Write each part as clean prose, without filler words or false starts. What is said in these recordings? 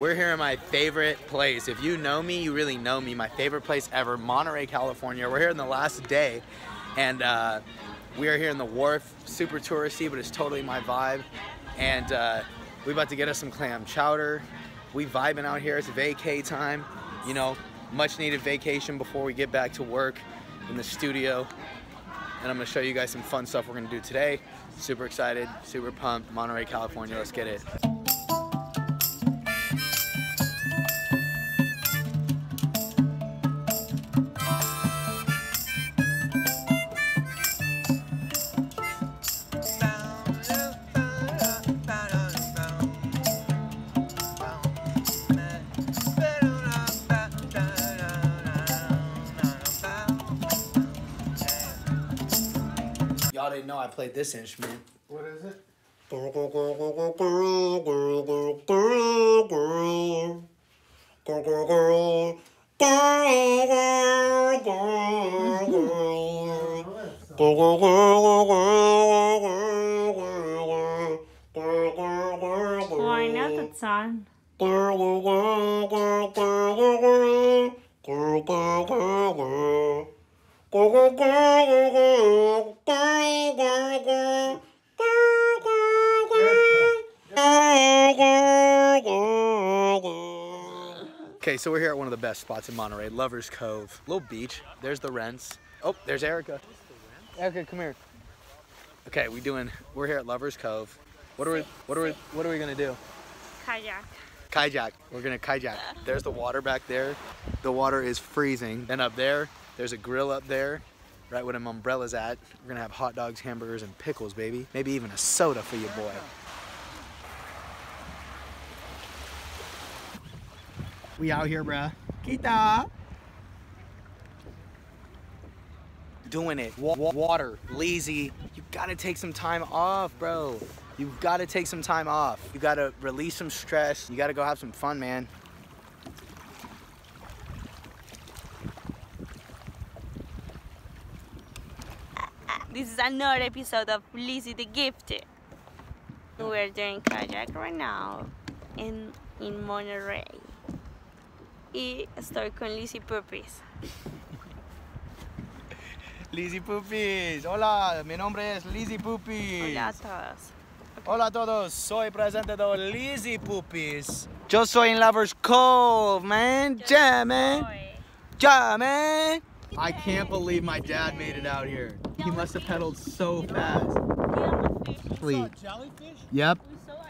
We're here in my favorite place. If you know me, you really know me. My favorite place ever, Monterey, California. We're here in the last day, and we are here in the Wharf. Super touristy, but it's totally my vibe. And we about to get us some clam chowder. We vibing out here. It's vacay time. You know, much needed vacation before we get back to work in the studio. And I'm gonna show you guys some fun stuff we're gonna do today. Super excited, super pumped. Monterey, California, let's get it. Y'all didn't know I played this instrument. What is it? Oh, I know that song. Okay, so we're here at one of the best spots in Monterey, Lover's Cove. Little beach. There's the Rents. Oh, there's Erica. Erica, come here. Okay, we're here at Lover's Cove. What are we gonna do? Kayak. Kayak. We're gonna kayak. There's the water back there. The water is freezing. And up there, there's a grill up there, right where them umbrellas at. We're gonna have hot dogs, hamburgers, and pickles, baby. Maybe even a soda for your boy. We out here, bruh. Kita. Doing it. Water. Leezy. You gotta take some time off, bro. You gotta take some time off. You gotta release some stress. You gotta go have some fun, man. This is another episode of Leezy the Gifted. We're doing kayak right now in Monterey. Y estoy con Leezy Puppies. Leezy Puppies. Hola, mi nombre es Leezy Puppies. Hola a todos. Okay. Hola a todos. Soy presentador Leezy Puppies. Yo soy en Lover's Cove, man. Yeah, man. Yeah, man. I can't believe my dad made it out here. He must have pedaled so fast. We saw jellyfish? Yep,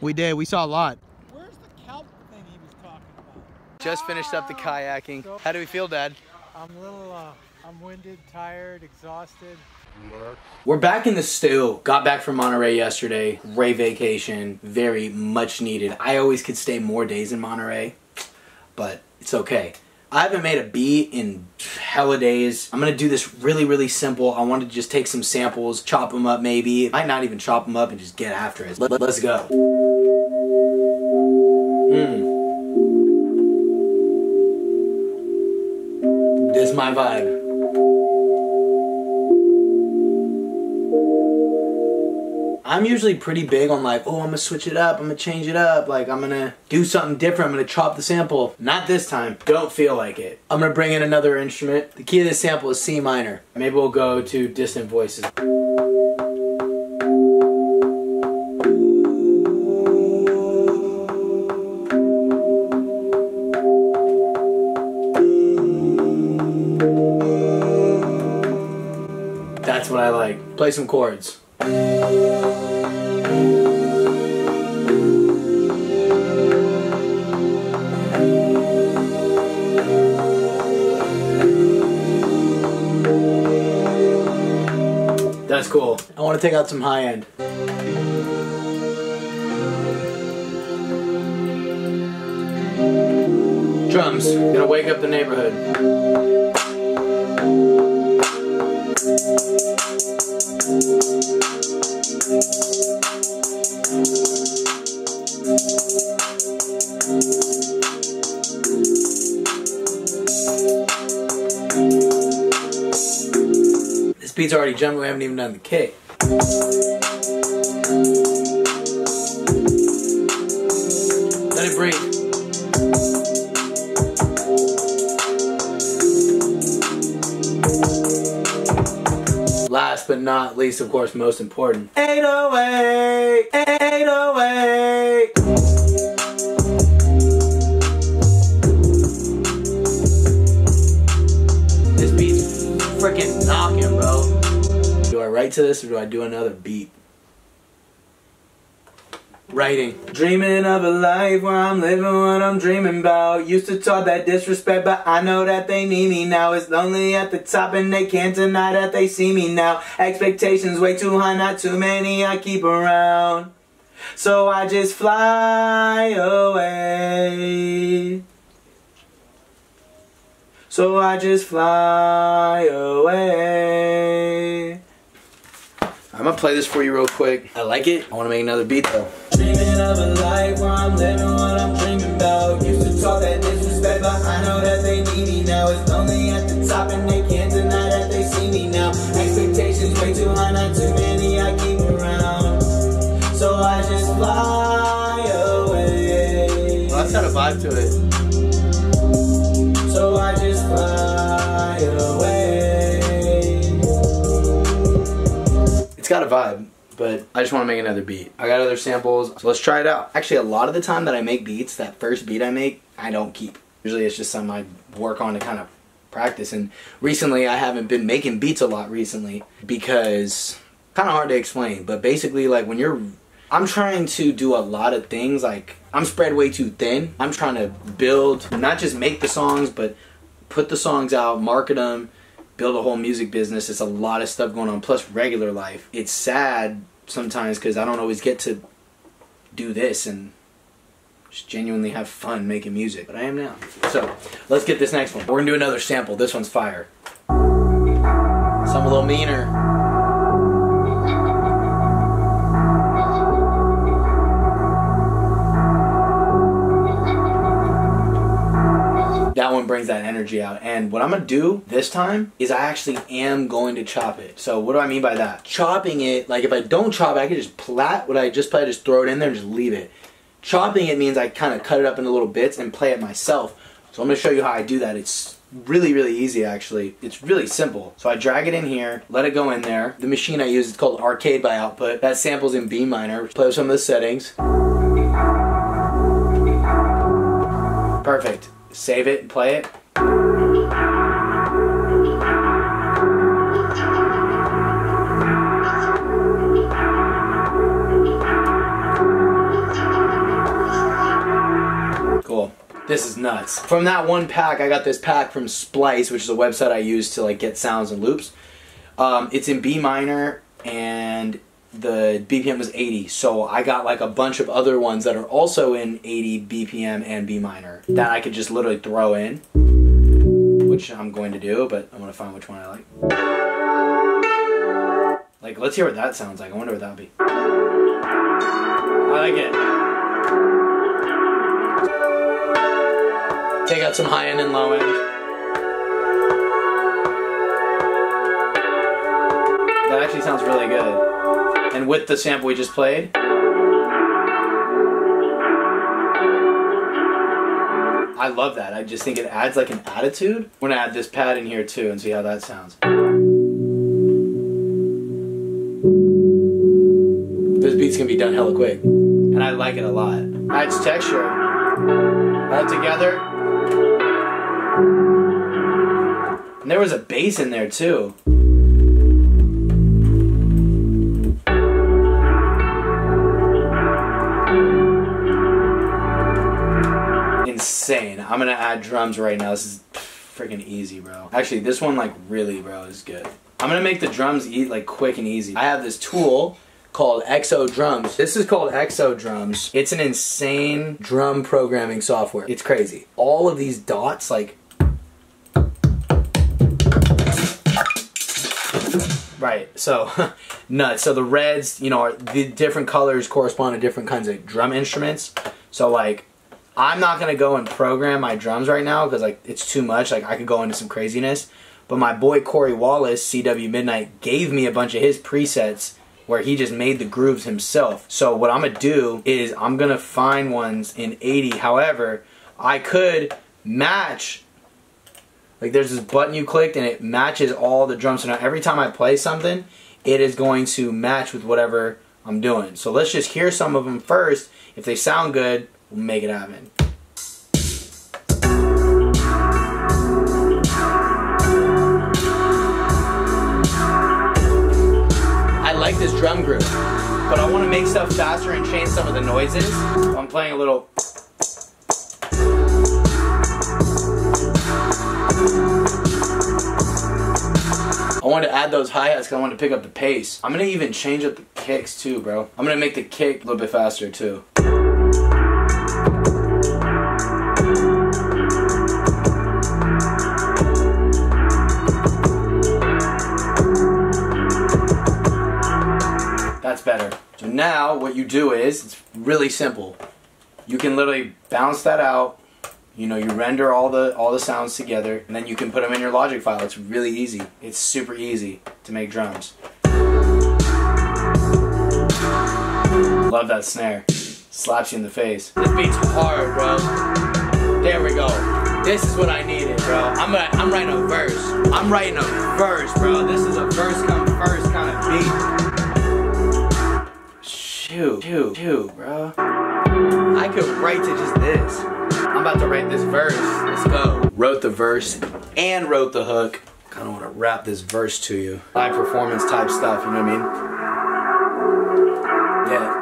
we did. We saw a lot. Where's the kelp thing he was talking about? Just finished up the kayaking. So, how do we feel, Dad? I'm a little, I'm winded, tired, exhausted. We're back in the stew. Got back from Monterey yesterday. Great vacation. Very much needed. I always could stay more days in Monterey, but it's okay. I haven't made a beat in hella days. I'm gonna do this really, really simple. I wanted to just take some samples, chop them up maybe. Might not even chop them up and just get after it. Let's go. This is my vibe. I'm usually pretty big on like, oh, I'm gonna switch it up, I'm gonna change it up, like I'm gonna do something different, I'm gonna chop the sample. Not this time, don't feel like it. I'm gonna bring in another instrument. The key of this sample is C minor. Maybe we'll go to distant voices. That's what I like. Play some chords. That's cool. I want to take out some high end. Drums. Gonna wake up the neighborhood. This beat's already jumping, we haven't even done the kick. Let it breathe. last but not least, of course, most important, 808! 808! Freaking knocking, bro. Do I write to this or do I do another beat? Writing. Dreaming of a life where I'm living what I'm dreaming about. Used to talk that disrespect, but I know that they need me now. It's lonely at the top and they can't deny that they see me now. Expectations way too high, not too many I keep around. So I just fly away. So I just fly away. I'm gonna play this for you real quick. I like it. I wanna make another beat though. Dreaming of a life where I'm living what I'm dreaming about. Used to talk that disrespect, but I know that they need me now. It's lonely at the top and they can't deny that they see me now. Expectations way too high, not too many I keep around. So I just fly away. Well, that's got a vibe to it. So I just fly away. It's got a vibe, but I just want to make another beat. I got other samples, so let's try it out. Actually, a lot of the time that I make beats, that first beat I make, I don't keep. Usually it's just something I work on to kind of practice, and recently I haven't been making beats a lot recently because kind of hard to explain, but basically like when you're I'm trying to do a lot of things, like I'm spread way too thin. I'm trying to build, not just make the songs, but put the songs out, market them, build a whole music business. It's a lot of stuff going on, plus regular life. It's sad sometimes because I don't always get to do this and just genuinely have fun making music, but I am now. So let's get this next one. We're gonna do another sample. This one's fire. Something a little meaner. That one brings that energy out, and what I'm gonna do this time is I actually am going to chop it. So what do I mean by that? Chopping it, like if I don't chop it, I could just plat what I just played, just throw it in there and just leave it. Chopping it means I kind of cut it up into little bits and play it myself. So I'm gonna show you how I do that. It's really, really easy actually. It's really simple. So I drag it in here, let it go in there. The machine I use is called Arcade by Output. That sample's in B minor. Play with some of the settings. Perfect. Save it and play it. Cool. This is nuts. From that one pack, I got this pack from Splice, which is a website I use to like get sounds and loops. It's in B minor and the BPM was 80, so I got like a bunch of other ones that are also in 80 BPM and B minor that I could just literally throw in, which I'm going to do, but I'm gonna find which one I like. Like, let's hear what that sounds like. I wonder what that'd be. I like it. Take out some high end and low end. That actually sounds really good. And with the sample we just played, I love that. I just think it adds like an attitude. We're gonna add this pad in here too and see how that sounds. This beat's gonna be done hella quick. And I like it a lot. Adds texture. All together. And there was a bass in there too. Insane. I'm gonna add drums right now. This is freaking easy, bro. Actually, this one, like, really, bro, is good. I'm gonna make the drums eat, like, quick and easy. I have this tool called XO drums. This is called XO drums. It's an insane drum programming software. It's crazy. All of these dots, like, right, so nuts. So the reds, you know, are the different colors correspond to different kinds of drum instruments. So, like, I'm not gonna go and program my drums right now because like it's too much, like I could go into some craziness. But my boy Corey Wallace, CW Midnight, gave me a bunch of his presets where he just made the grooves himself. So what I'm gonna do is I'm gonna find ones in 80. However, I could match, like there's this button you clicked and it matches all the drums. So now every time I play something, it is going to match with whatever I'm doing. So let's just hear some of them first. If they sound good, we'll make it happen. I like this drum groove, but I want to make stuff faster and change some of the noises. I'm playing a little. I wanted to add those hi-hats because I wanted to pick up the pace. I'm going to even change up the kicks too, bro. I'm going to make the kick a little bit faster too. That's better. So now what you do is, it's really simple. You can literally bounce that out. You know, you render all the sounds together, and then you can put them in your Logic file. It's really easy. It's super easy to make drums. Love that snare. Slaps you in the face. This beat's hard, bro. There we go. This is what I needed, bro. I'm writing a verse. I'm writing a verse, bro. This is a verse come first kind of beat. Shoot, bro. I could write to just this. I'm about to write this verse, let's go. Wrote the verse and wrote the hook. Kinda wanna rap this verse to you. Live performance type stuff, you know what I mean? Yeah.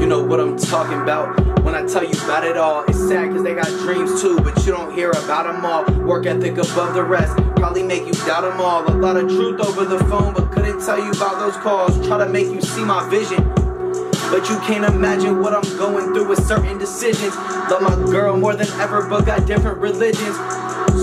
You know what I'm talking about. When I tell you about it all, it's sad cause they got dreams too, but you don't hear about them all. Work ethic above the rest, probably make you doubt them all. A lot of truth over the phone, but couldn't tell you about those calls. Try to make you see my vision, but you can't imagine what I'm going through with certain decisions. Love my girl more than ever, but got different religions.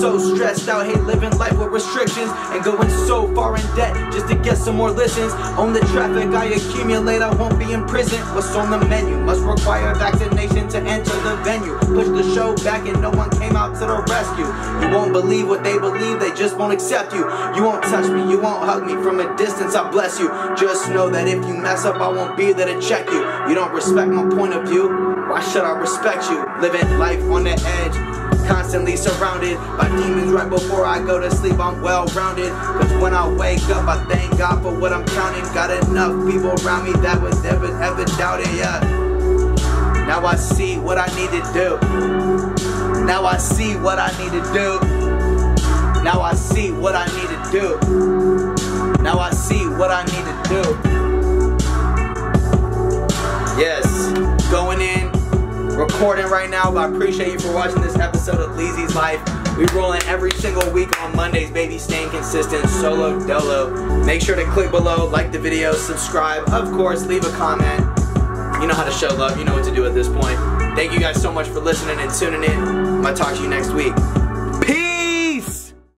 So stressed out, hate living life with restrictions, and going so far in debt just to get some more listens. On the traffic I accumulate, I won't be in prison. What's on the menu? Must require vaccination to enter the venue. Push the show back and no one came out to the rescue. You won't believe what they believe, they just won't accept you. You won't touch me, you won't hug me, from a distance I bless you. Just know that if you mess up I won't be there to check you. You don't respect my point of view, why should I respect you? Living life on the edge, constantly surrounded by demons. Right before I go to sleep I'm well-rounded, cause when I wake up I thank God for what I'm counting. Got enough people around me that would never ever doubt it, yeah. Now I see what I need to do. Now I see what I need to do. Now I see what I need to do. Now I see what I need to do. Yes, going in, recording right now, but I appreciate you for watching this episode of Leezy's Life. We rolling every single week on Mondays, baby. Staying consistent, solo dolo. Make sure to click below, like the video, subscribe, of course, leave a comment. You know how to show love, you know what to do at this point. Thank you guys so much for listening and tuning in. I'm gonna talk to you next week.